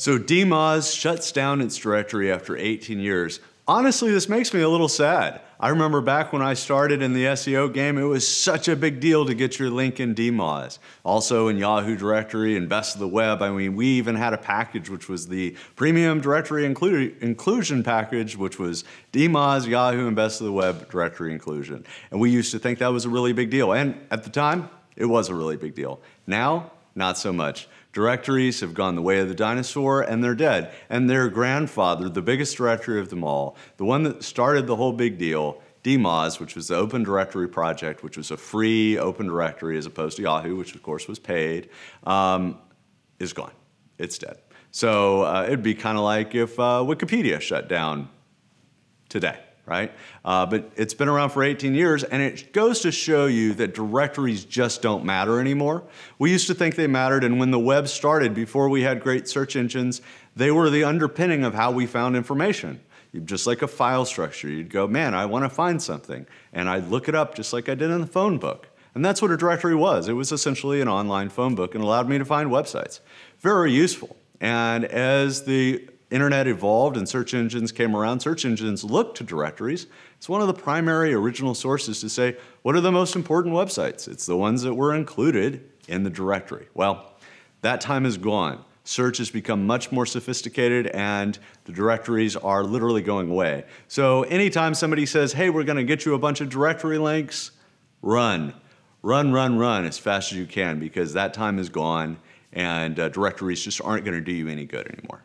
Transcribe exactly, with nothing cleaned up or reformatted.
So D M O Z shuts down its directory after eighteen years. Honestly, this makes me a little sad. I remember back when I started in the S E O game, it was such a big deal to get your link in D M O Z. Also in Yahoo directory and best of the web, I mean, we even had a package which was the premium directory inclu inclusion package, which was D M O Z, Yahoo, and best of the web directory inclusion. And we used to think that was a really big deal. And at the time, it was a really big deal. Now, not so much. Directories have gone the way of the dinosaur, and they're dead. And their grandfather, the biggest directory of them all, the one that started the whole big deal, D M O Z, which was the Open Directory Project, which was a free open directory as opposed to Yahoo, which of course was paid, um, is gone. It's dead. So uh, it'd be kind of like if uh, Wikipedia shut down today. Right? Uh, but it's been around for eighteen years, and it goes to show you that directories just don't matter anymore. We used to think they mattered, and when the web started, before we had great search engines, they were the underpinning of how we found information. Just like a file structure, you'd go, man, I want to find something, and I'd look it up just like I did in the phone book. And that's what a directory was. It was essentially an online phone book and allowed me to find websites. Very useful. And as the Internet evolved and search engines came around, search engines looked to directories. It's one of the primary original sources to say, what are the most important websites? It's the ones that were included in the directory. Well, that time is gone. Search has become much more sophisticated, and the directories are literally going away. So anytime somebody says, hey, we're gonna get you a bunch of directory links, run. Run, run, run as fast as you can, because that time is gone, and uh, directories just aren't gonna do you any good anymore.